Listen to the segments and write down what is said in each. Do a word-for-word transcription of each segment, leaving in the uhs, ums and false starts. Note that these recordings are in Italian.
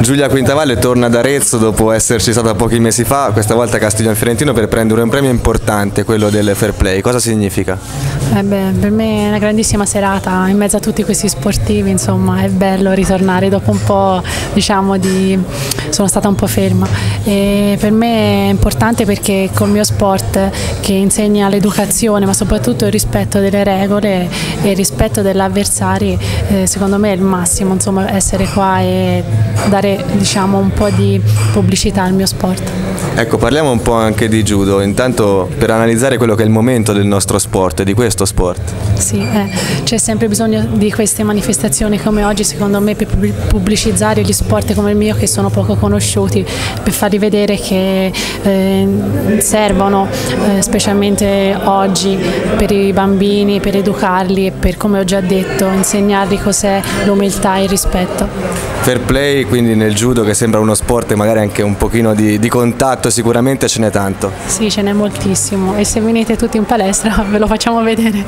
Giulia Quintavalle torna ad Arezzo dopo esserci stata pochi mesi fa, questa volta a Castiglion Fiorentino, per prendere un premio importante, quello del fair play. Cosa significa? Eh beh, per me è una grandissima serata, in mezzo a tutti questi sportivi, insomma è bello ritornare dopo un po', diciamo, di... sono stata un po' ferma. E per me è importante perché col mio sport, che insegna l'educazione ma soprattutto il rispetto delle regole e il rispetto degli avversari, eh, secondo me è il massimo, insomma, essere qua e dare, diciamo, un po' di pubblicità al mio sport. Ecco, parliamo un po' anche di judo, intanto per analizzare quello che è il momento del nostro sport e di questo sport. Sì, eh, c'è sempre bisogno di queste manifestazioni come oggi, secondo me, per pubblicizzare gli sport come il mio, che sono poco conosciuti, per farli vedere che eh, servono, eh, specialmente oggi, per i bambini, per educarli e per, come ho già detto, insegnargli cos'è l'umiltà e il rispetto. Fair play quindi nel judo, che sembra uno sport magari anche un pochino di, di contatto, sicuramente ce n'è tanto. Sì, ce n'è moltissimo, e se venite tutti in palestra ve lo facciamo vedere.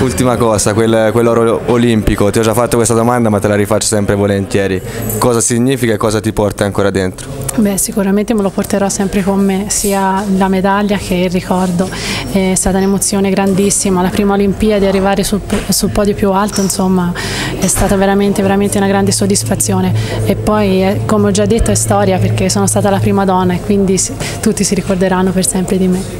Ultima cosa, quel, quell'oro olimpico, ti ho già fatto questa domanda ma te la rifaccio sempre volentieri, cosa significa e cosa ti porta ancora dentro? Beh, sicuramente me lo porterò sempre con me, sia la medaglia che il ricordo. È stata un'emozione grandissima, la prima Olimpiade, arrivare sul, sul podio più alto, insomma è stata veramente, veramente una grande soddisfazione, e poi, come ho già detto, è storia perché sono stata la prima donna e quindi tutti si ricorderanno per sempre di me.